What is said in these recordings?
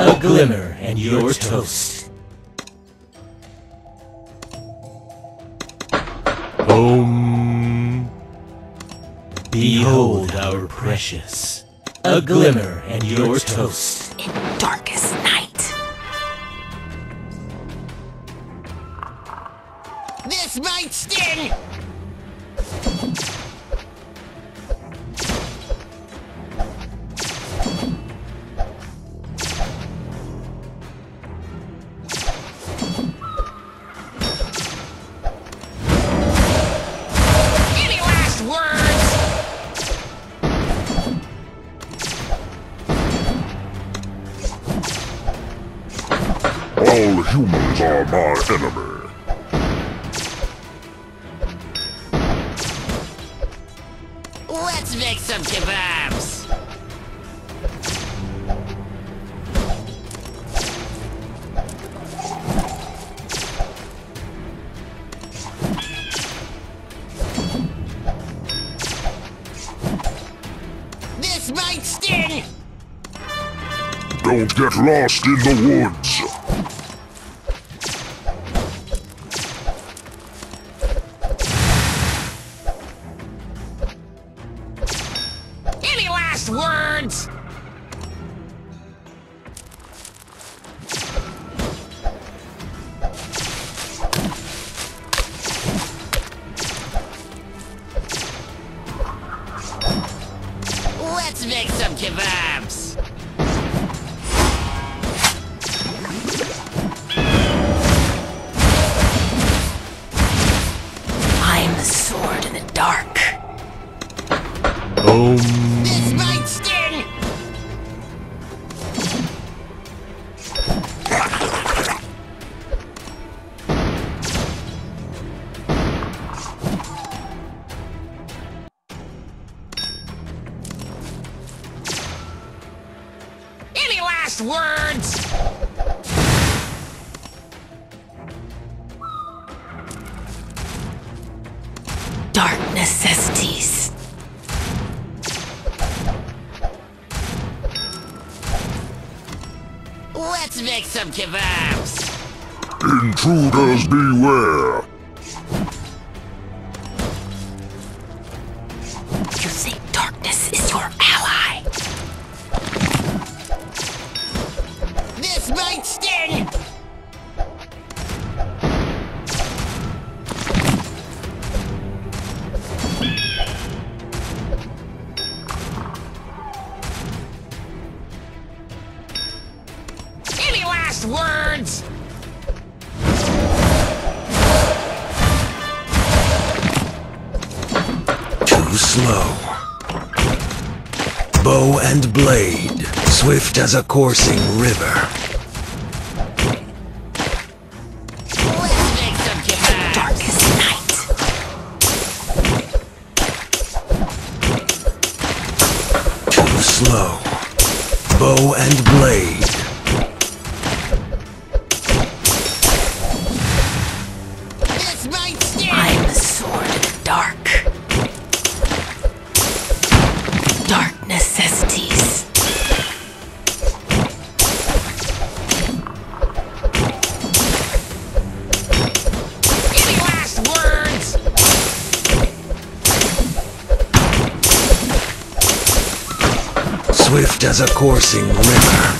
A glimmer and your toast. Om. Behold our precious. A glimmer and your toast. In darkest night. This might sting! All humans are my enemy. Let's make some kebabs. This might sting. Don't get lost in the woods. Words! Let's make some kebabs! I am the sword in the dark. This might sting! Any last words? Dark necessities. Let's make some kebabs! Intruders beware! You think darkness is your ally? This might sting! Words! Too slow. Bow and blade, swift as a coursing river. Let's make some kebabs. Darkest night. Too slow. Bow and blade. Swift as a coursing river.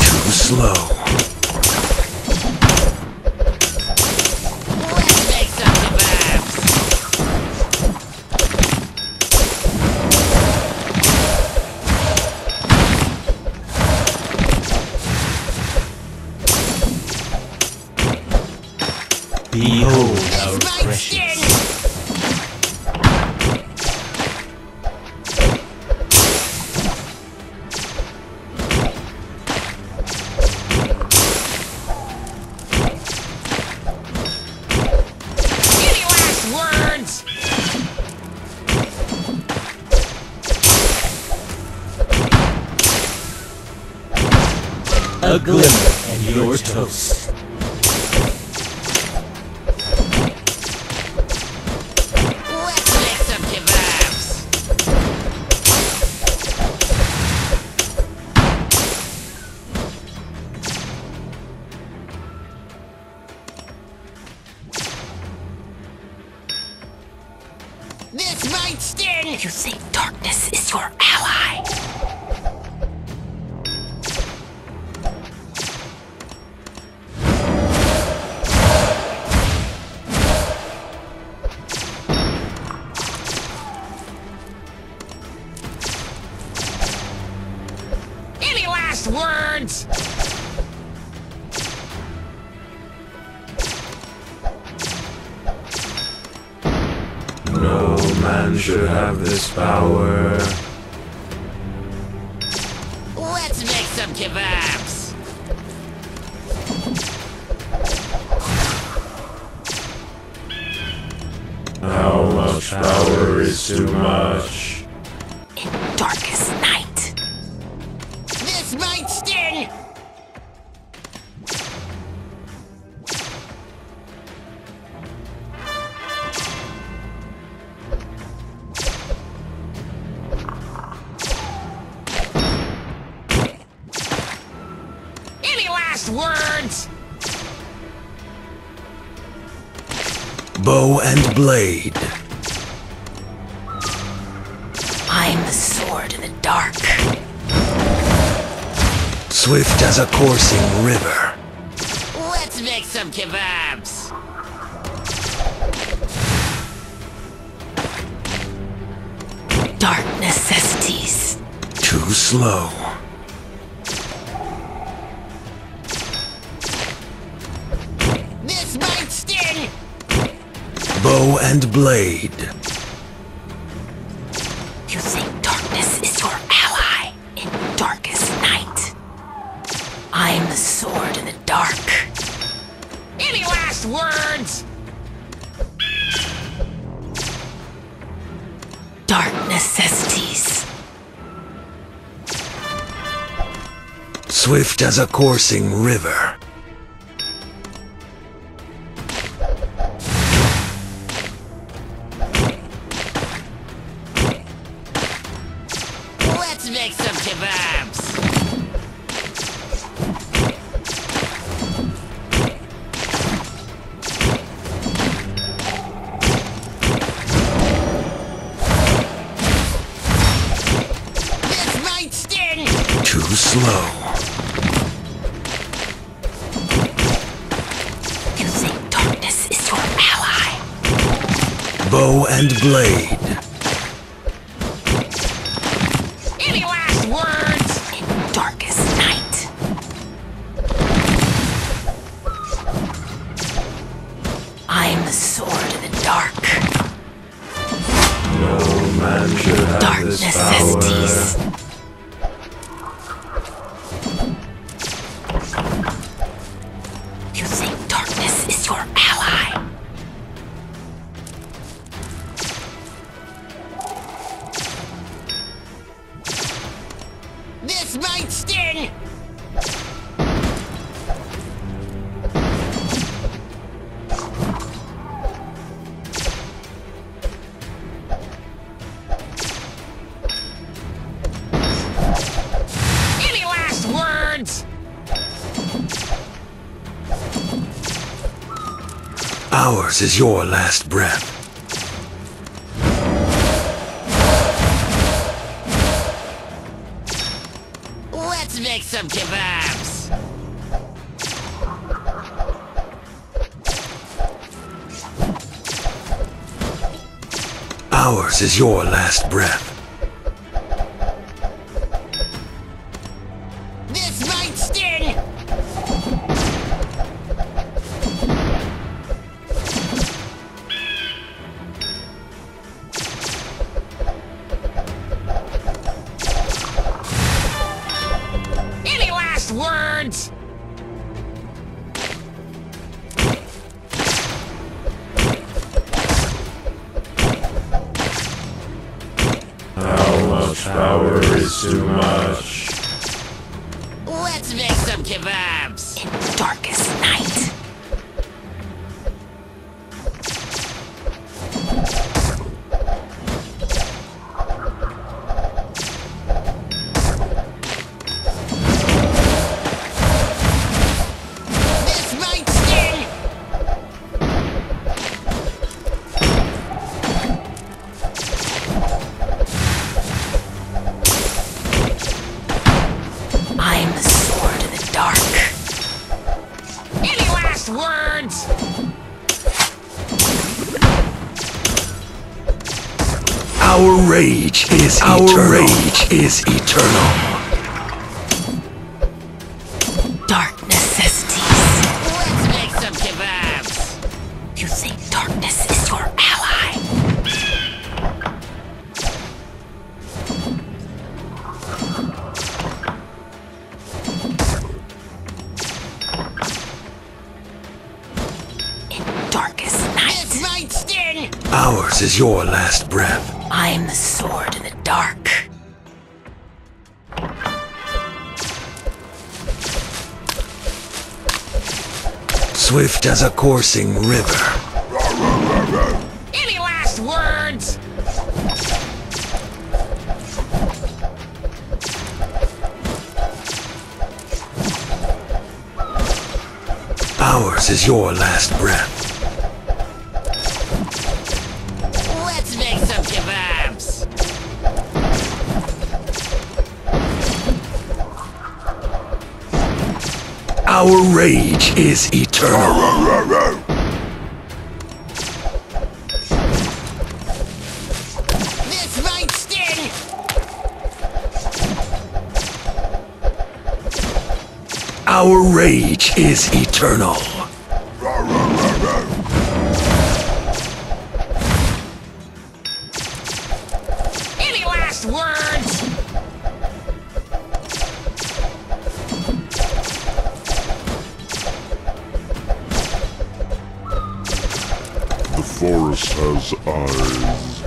Too slow. Let's make some kebabs. Behold our precious. A glimmer and your toast. Let's make some kebabs. if you think darkness is your ally. Any last words? No man should have this power. Let's make some kebabs! How much power is too much? In darkest night. This might sting! Words. Bow and blade. I'm the sword in the dark. Swift as a coursing river. Let's make some kebabs. Dark necessities. Too slow. Bow and blade. You think darkness is your ally in darkest night. I'm the sword in the dark. Any last words? Dark necessities. Swift as a coursing river. Let's make some kebabs! This might sting! Too slow. You think darkness is your ally? Bow and blade. I'm the sword in the dark. No man should have dark this power. You think darkness is your ally? This might sting! Ours is your last breath. Let's make some kebabs. Ours is your last breath. This might sting! Words. How much power is too much? Let's make some kebabs in darkest night. Our rage is eternal. Our rage is eternal. Ours is your last breath. I am the sword in the dark. Swift as a coursing river. Any last words? Ours is your last breath. Our rage is eternal. This might sting. Our rage is eternal. Any last words? The forest has eyes.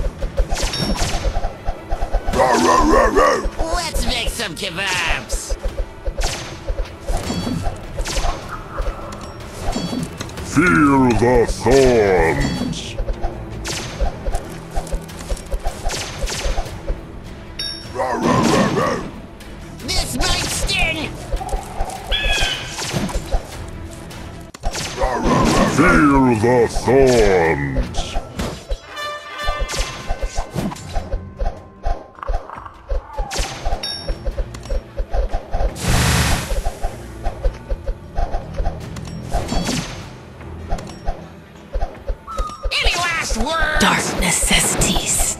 Let's make some kebabs. Feel the thorns. This might sting. Feel the thorns. Any last words? Dark necessities.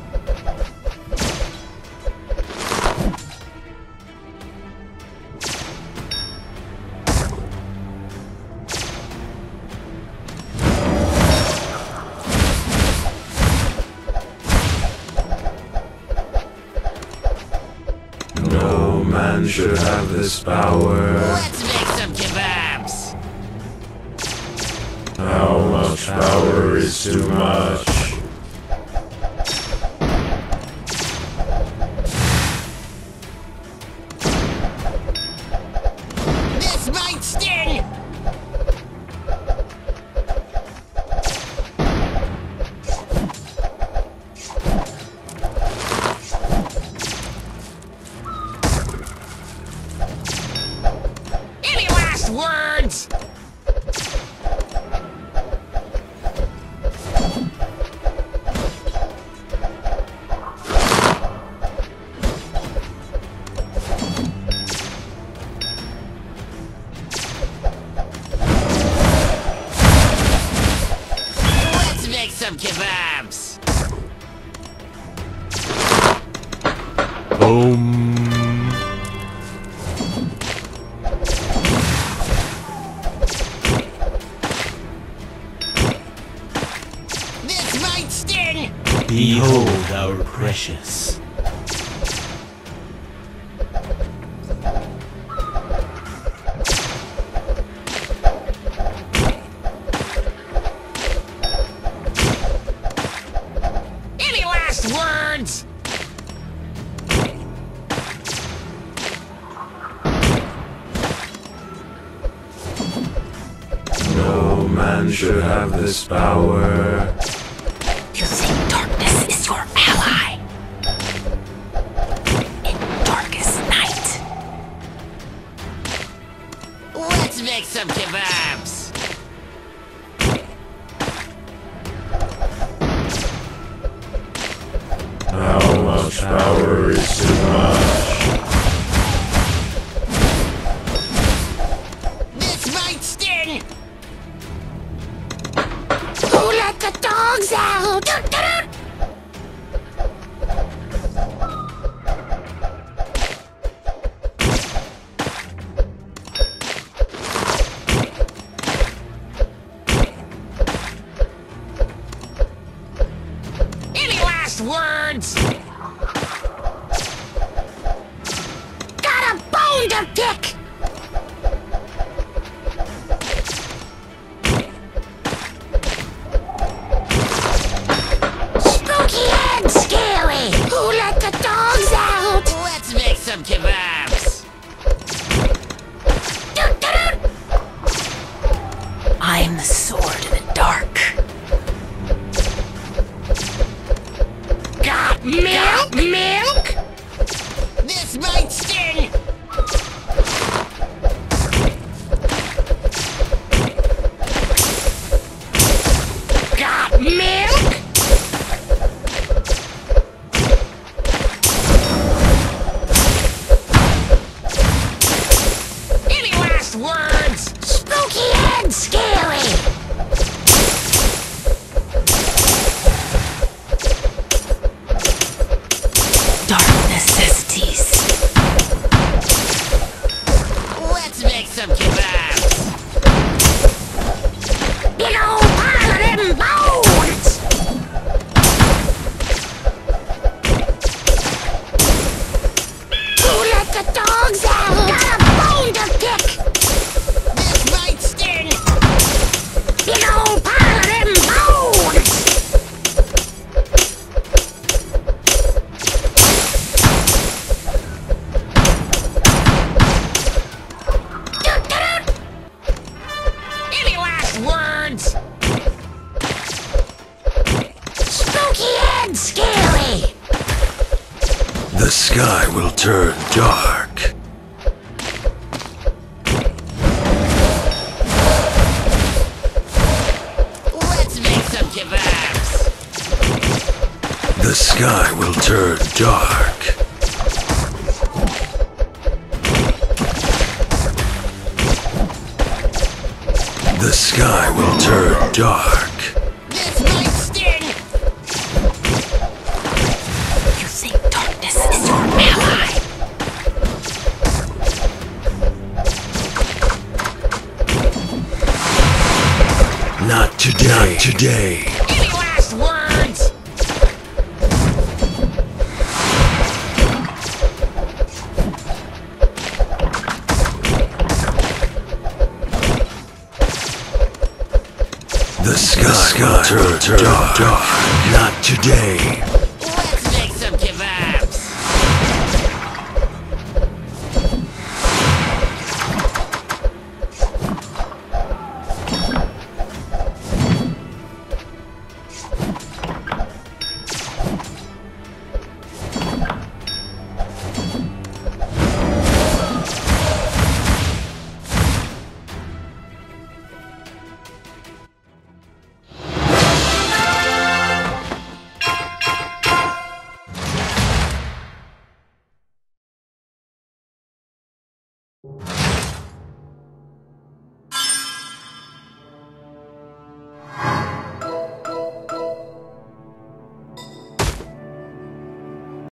No man should have this power. Let's make some kebabs. How much power is too much? This might sting. Words. Let's make some kebabs. Behold our precious. Any last words? No man should have this power. Let's make some kebabs. How much power is too much? This might sting. Who let the dogs out? last words! Got a bone to pick! Spooky and scary! Who let the dogs out? Let's make some kebabs! I'm the sword of the dark. Milk? Milk? This might sting! Got milk? Any last words? Spooky and scary! Words! Spooky and scary! The sky will turn dark. Let's make some kebabs! The sky will turn dark. The sky will turn dark. This might sting! You think darkness is your ally? Not today. Not today. Any last words? The sky will turn dark. Not today. Let's make some kebabs. You